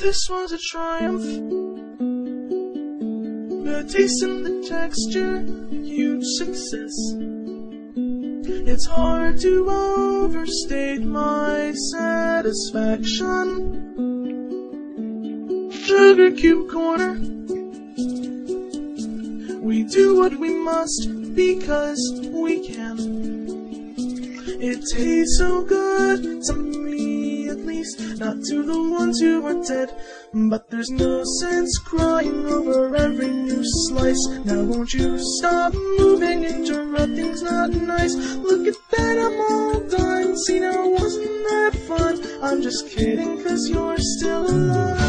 This one's a triumph. The taste and the texture, huge success. It's hard to overstate my satisfaction. Sugar Cube Corner. We do what we must because we can. It tastes so good to me, at least. Not to the ones who are dead. But there's no sense crying over every new slice. Now won't you stop moving, interrupting's not nice. Look at that, I'm all done. See, now wasn't that fun? I'm just kidding, cause you're still alive.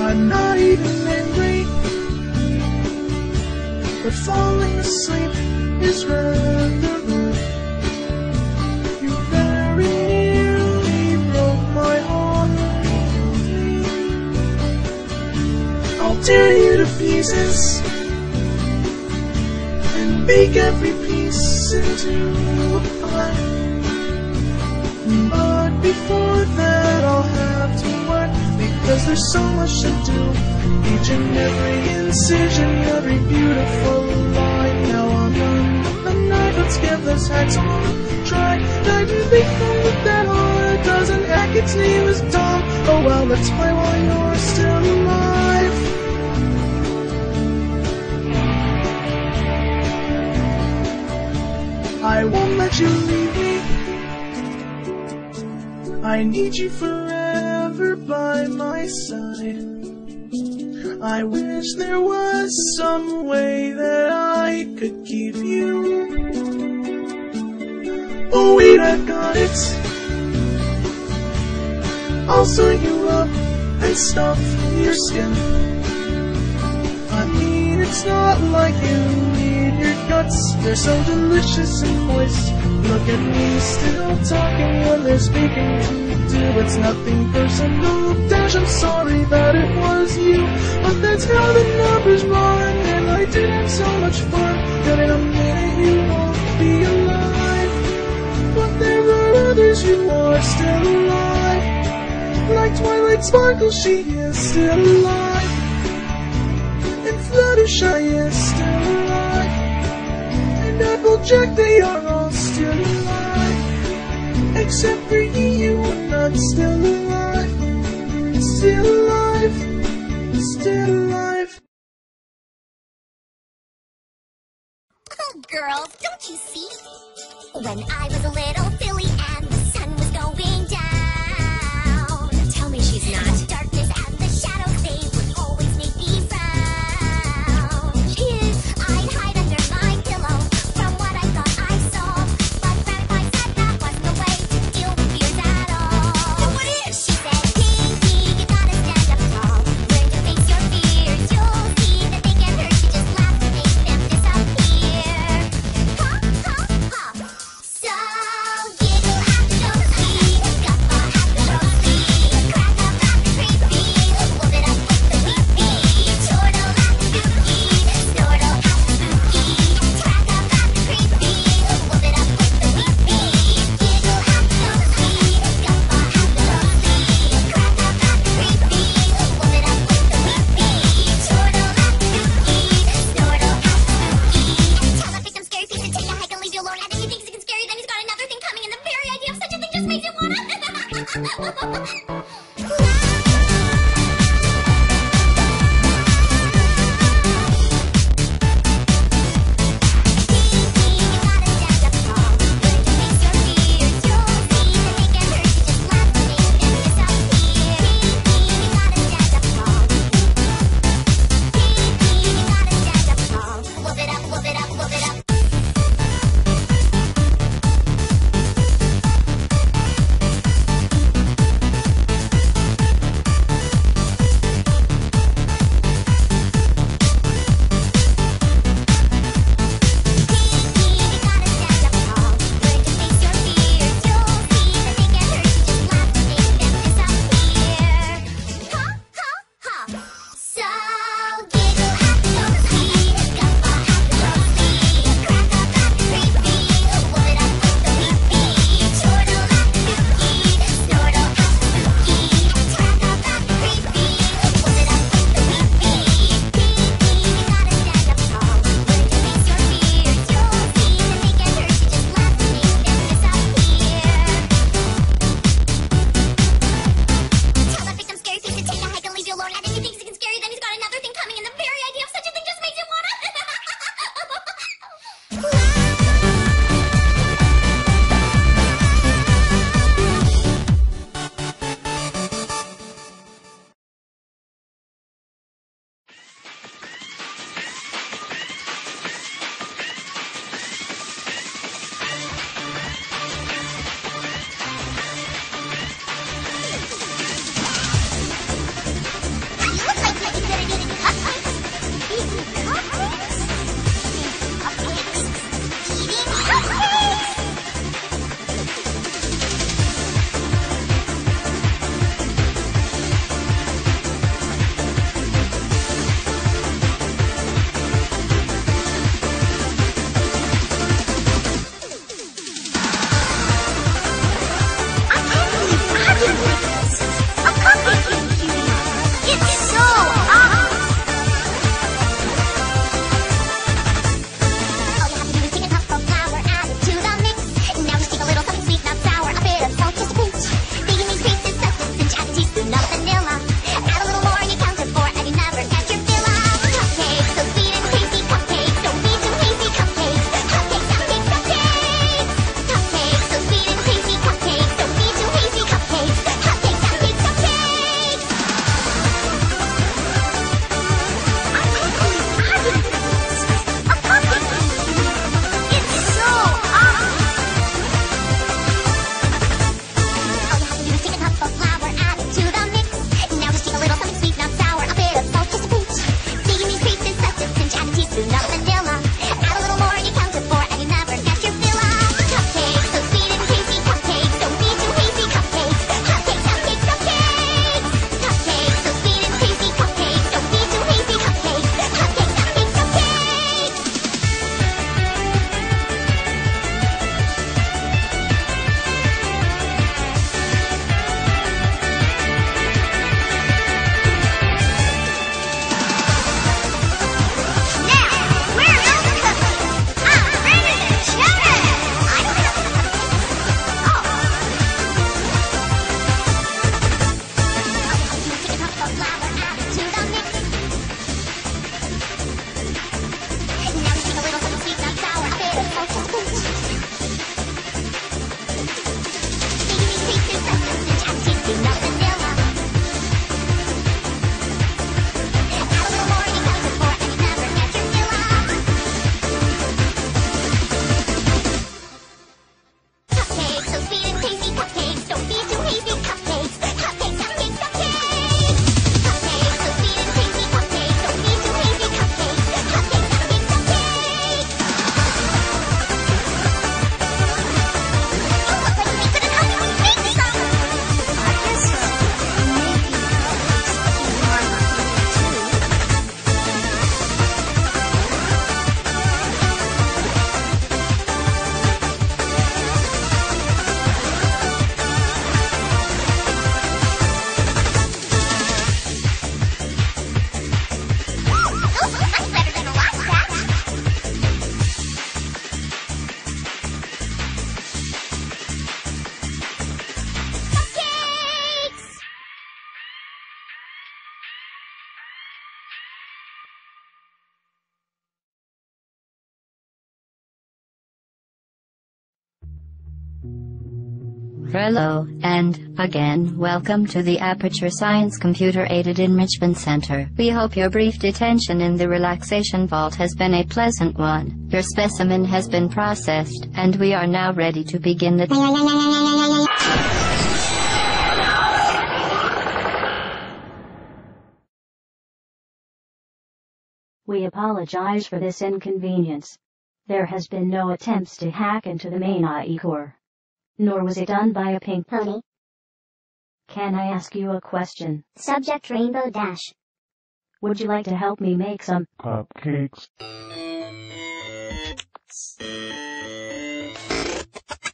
I'm not even angry, but falling asleep is rather rude. You very nearly broke my heart. I'll tear you to pieces and make every piece into a pie. But before that I'll have to work, because there's so much to do. Each and every incision, every beautiful line. Now I'm on the knife, let's give this hex all a try. Dive and become with that horror doesn't act, its name is Tom. Oh well, let's play while you're still alive. I won't let you leave me. I need you forever by my side. I wish there was some way that I could keep you. Oh wait, I've got it. I'll sew you up and stuff your skin. I mean, it's not like you need your guts. They're so delicious in voice. Look at me still talking when they're speaking to me. It's nothing personal, Dash, I'm sorry that it was you. But that's how the numbers run, and I did have so much fun. That in a minute you won't be alive, but there are others who are still alive. Like Twilight Sparkle, she is still alive, and Fluttershy is still alive, and Applejack, they are all still alive. Except for you and still alive, still alive, still alive. Oh girls, don't you see? When I was a little filly and the sun was going down. Tell me she's not. The darkness and the shadows, they would always make me frown. Here, I'd hide under my pillow from what I thought I saw. But Grandpa said that wasn't the way to deal with fears at all. She said, Pinky, you gotta stand up tall. Learn to face your fears. You'll see that they can hurt. You just laugh to make them disappear. Pop, pop, pop. So giggle at the ghostly, guffaw at the ghostly, crack up at the creepy, wolf it up with the weepy, chortle at the kooky, snortle at the spooky, crack up at the creepy, wolf it up with the weepy, giggle at the ghostly, guffaw at the ghostly. Crack up at the creepy, wolf it up with the weepy, chortle at the kooky, snortle at the spooky. Tell that big dumb scary face to take a hike and leave you alone. And if he thinks he can scare you, then he's got another thing coming. And the very idea of such a thing just makes you wanna. Crack up at the ghostly, guffaw at the ghostly, Hello, and, again, welcome to the Aperture Science Computer-Aided Enrichment Center. We hope your brief detention in the relaxation vault has been a pleasant one. Your specimen has been processed, and we are now ready to begin the... We apologize for this inconvenience. There has been no attempts to hack into the main IE core. Nor was it done by a pink pony. Can I ask you a question? Subject Rainbow Dash. Would you like to help me make some cupcakes?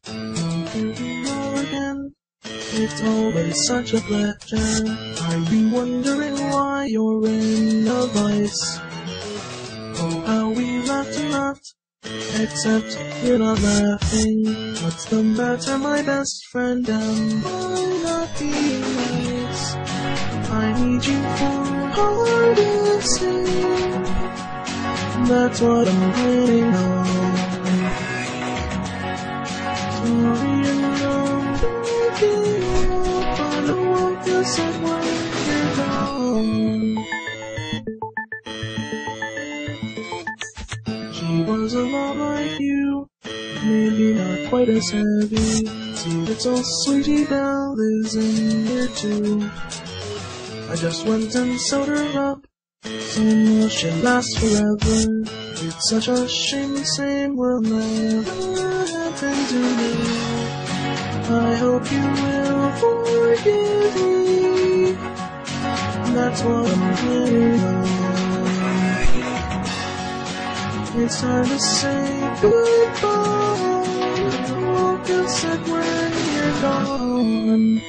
Do you know again? It's always such a pleasure. Are you wondering why you're in a vice? Oh, how we laughed and laughed. Except you're not laughing. What's the matter, my best friend? Am I not being nice? I need you for hard to sing. That's what I'm waiting on. Sorry, I know I'm giving up, but I won't feel someone you're gone. Was a lot like you, maybe not quite as heavy. See, it's all Sweetie Belle is in here too. I just went and sewed her up, so now she'll last forever. It's such a shame the same will never happen to me. I hope you will forgive me. That's what I'm getting on. It's time to say goodbye. I won't feel sad when you're gone.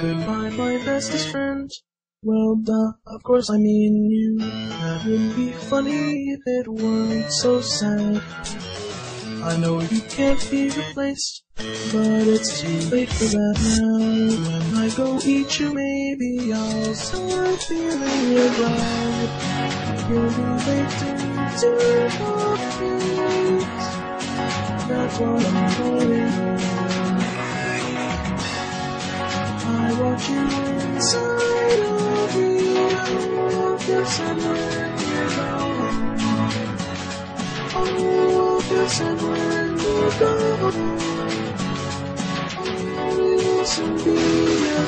Goodbye, my bestest friend. Well, duh, of course I mean you. That would be funny if it weren't so sad. I know you can't be replaced, but it's too late for that now. When I go eat you, maybe I'll start feeling your vibe. You'll be waiting to cupcakes. That's what I'm going on. I want you inside of me. I want this and when you're gone. I want this and when you're gone. Soon be